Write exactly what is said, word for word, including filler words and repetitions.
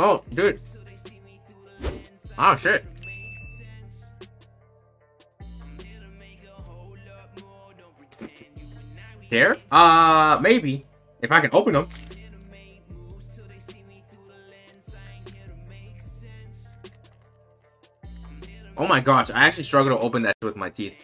Oh, dude. Oh, shit. There? Uh, maybe. If I can open them. Oh my gosh, I actually struggle to open that with my teeth.